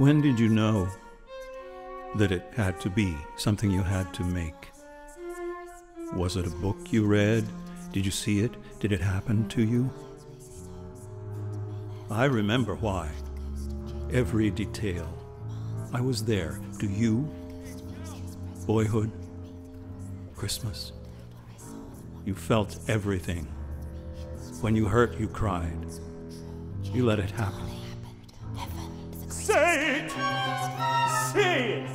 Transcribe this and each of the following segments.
When did you know that it had to be something you had to make? Was it a book you read? Did you see it? Did it happen to you? I remember why. Every detail. I was there. Do you? Boyhood. Christmas. You felt everything. When you hurt, you cried. You let it happen. Say it! Say it!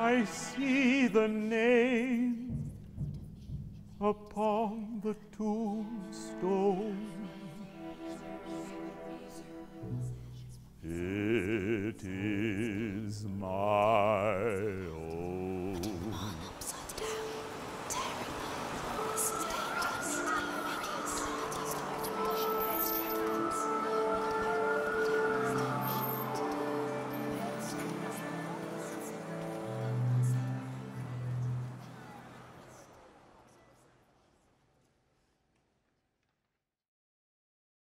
I see the name upon the tombstone. It is my